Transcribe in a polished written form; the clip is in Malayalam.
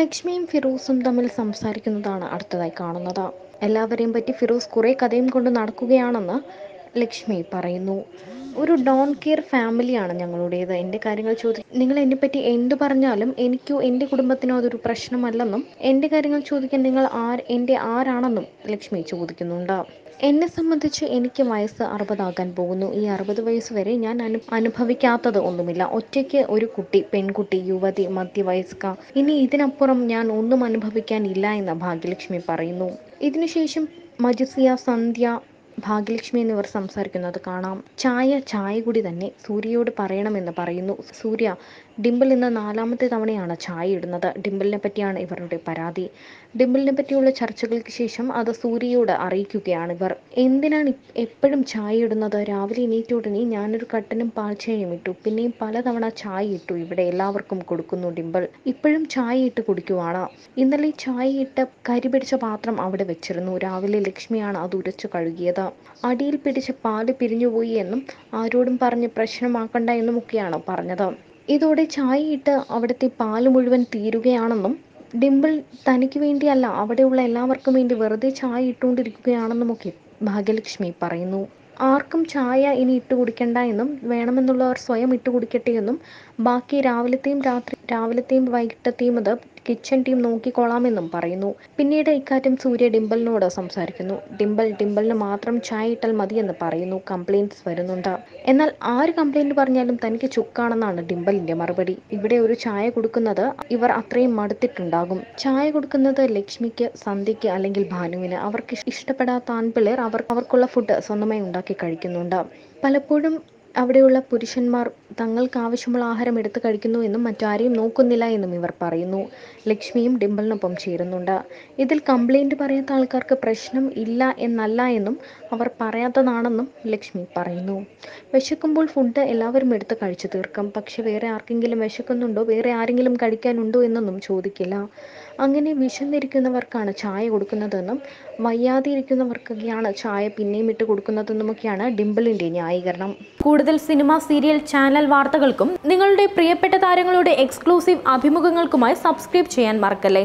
ലക്ഷ്മിയും ഫിറോസും തമ്മിൽ സംസാരിക്കുന്നതാണ് അടുത്തതായി കാണുന്നത്. എല്ലാവരെയും പറ്റി ഫിറോസ് കുറേ കഥയും കൊണ്ട് നടക്കുകയാണെന്ന് ലക്ഷ്മി പറയുന്നു. ഒരു ഡോൺ കെയർ ഫാമിലിയാണ് ഞങ്ങളുടേത്. എൻ്റെ കാര്യങ്ങൾ നിങ്ങൾ എന്നെപ്പറ്റി എന്ത് പറഞ്ഞാലും എനിക്കോ എൻ്റെ കുടുംബത്തിനോ അതൊരു പ്രശ്നമല്ലെന്നും എൻ്റെ കാര്യങ്ങൾ ചോദിക്കാൻ നിങ്ങൾ എൻ്റെ ആരാണെന്നും ലക്ഷ്മി ചോദിക്കുന്നുണ്ട്. എന്നെ സംബന്ധിച്ച് എനിക്ക് വയസ്സ് 60 ആകാൻ പോകുന്നു. ഈ 60 വയസ്സ് വരെ ഞാൻ അനുഭവിക്കാത്തത് ഒന്നുമില്ല. ഒറ്റയ്ക്ക് ഒരു കുട്ടി, പെൺകുട്ടി, യുവതി, മധ്യവയസ്ക, ഇനി ഇതിനപ്പുറം ഞാൻ ഒന്നും അനുഭവിക്കാനില്ല എന്ന് ഭാഗ്യലക്ഷ്മി പറയുന്നു. ഇതിനുശേഷം മജിസിയ, സന്ധ്യ, ഭാഗ്യലക്ഷ്മി എന്നിവർ സംസാരിക്കുന്നത് കാണാം. ചായ കൂടി തന്നെ സൂര്യയോട് പറയണമെന്ന് പറയുന്നു. സൂര്യ, ഡിംപിൾ ഇന്ന് 4ാമത്തെ തവണയാണ് ചായ ഇടുന്നത്. ഡിംപിളിനെ പറ്റിയാണ് ഇവരുടെ പരാതി. ഡിംപിളിനെ പറ്റിയുള്ള ചർച്ചകൾക്ക് ശേഷം അത് സൂര്യയോട് അറിയിക്കുകയാണ് ഇവർ. എന്തിനാണ് എപ്പോഴും ചായ ഇടുന്നത്? രാവിലെ എണീറ്റുടനെ ഞാനൊരു കട്ടനും പാൽച്ചായയും ഇട്ടു, പിന്നെയും പലതവണ ചായ ഇട്ടു. ഇവിടെ എല്ലാവർക്കും കൊടുക്കുന്നു. ഡിംപിൾ ഇപ്പോഴും ചായ ഇട്ട് കുടിക്കുവാണ്. ഇന്നലെ ചായ ഇട്ട് കരി പിടിച്ച പാത്രം അവിടെ വെച്ചിരുന്നു. രാവിലെ ലക്ഷ്മിയാണ് അത് ഉരച്ചു കഴുകിയത്. അടിയിൽ പിടിച്ച പാല് പിരിഞ്ഞുപോയി എന്നും ആരോടും പറഞ്ഞ് പ്രശ്നമാക്കണ്ട എന്നുമൊക്കെയാണ് പറഞ്ഞത്. ഇതോടെ ചായയിട്ട് അവിടുത്തെ പാല് മുഴുവൻ തീരുകയാണെന്നും ഡിംപിൾ തനിക്ക് വേണ്ടിയല്ല അവിടെയുള്ള എല്ലാവർക്കും വേണ്ടി വെറുതെ ചായ ഇട്ടുകൊണ്ടിരിക്കുകയാണെന്നുമൊക്കെ ഭാഗ്യലക്ഷ്മി പറയുന്നു. ആർക്കും ചായ ഇനി ഇട്ട് കുടിക്കണ്ട എന്നും വേണമെന്നുള്ളവർ സ്വയം ഇട്ട് കുടിക്കട്ടെ എന്നും ബാക്കി രാവിലത്തെയും വൈകിട്ടത്തെയും അത് കിച്ചൺ ടീം നോക്കിക്കൊള്ളാമെന്നും പറയുന്നു. പിന്നീട് ഇക്കാര്യം സൂര്യ ഡിംപിളിനോട് സംസാരിക്കുന്നു. ഡിംപിളിന് മാത്രം ചായ ഇട്ടാൽ മതിയെന്ന് പറയുന്നു. കംപ്ലൈൻറ്റ്സ് വരുന്നുണ്ട്. എന്നാൽ ആര് കംപ്ലൈൻറ്റ് പറഞ്ഞാലും തനിക്ക് ചുക്കാണെന്നാണ് ഡിംപിളിൻ്റെ മറുപടി. ഇവിടെ ഒരു ചായ കൊടുക്കുന്നത് ഇവർ അത്രയും മടുത്തിട്ടുണ്ടാകും. ചായ കൊടുക്കുന്നത് ലക്ഷ്മിക്ക്, സന്ധ്യയ്ക്ക് അല്ലെങ്കിൽ ഭാനുവിന്. അവർക്ക് ഇഷ്ടപ്പെടാത്ത ആൺപിള്ളേർ അവർക്കുള്ള ഫുഡ് സ്വന്തമായി ഉണ്ടാക്കി കഴിക്കുന്നുണ്ട്. പലപ്പോഴും അവിടെയുള്ള പുരുഷന്മാർ തങ്ങൾക്ക് ആവശ്യമുള്ള ആഹാരം എടുത്ത് കഴിക്കുന്നു എന്നും മറ്റാരെയും നോക്കുന്നില്ല എന്നും ഇവർ പറയുന്നു. ലക്ഷ്മിയും ഡിംപിളിനൊപ്പം ചേരുന്നുണ്ട്. ഇതിൽ കംപ്ലൈൻറ്റ് പറയാത്ത ആൾക്കാർക്ക് പ്രശ്നം ഇല്ല എന്നല്ല എന്നും അവർ പറയാത്തതാണെന്നും ലക്ഷ്മി പറയുന്നു. വിശക്കുമ്പോൾ ഫുഡ് എല്ലാവരും എടുത്ത് കഴിച്ചു തീർക്കും. പക്ഷെ വേറെ ആർക്കെങ്കിലും വിശക്കുന്നുണ്ടോ, വേറെ ആരെങ്കിലും കഴിക്കാനുണ്ടോ എന്നൊന്നും ചോദിക്കില്ല. അങ്ങനെ വിശന്നിരിക്കുന്നവർക്കാണ് ചായ കൊടുക്കുന്നതെന്നും വയ്യാതെ ഇരിക്കുന്നവർക്കൊക്കെയാണ് ചായ പിന്നെയും ഇട്ട് കൊടുക്കുന്നതെന്നുമൊക്കെയാണ് ഡിംപിളിൻ്റെ ന്യായീകരണം. കൂടുതൽ സിനിമ, സീരിയൽ, ചാനൽ വാർത്തകൾക്കും നിങ്ങളുടെ പ്രിയപ്പെട്ട താരങ്ങളുടെ എക്സ്ക്ലൂസീവ് അഭിമുഖങ്ങൾക്കുമായി സബ്സ്ക്രൈബ് ചെയ്യാൻ മറക്കല്ലേ.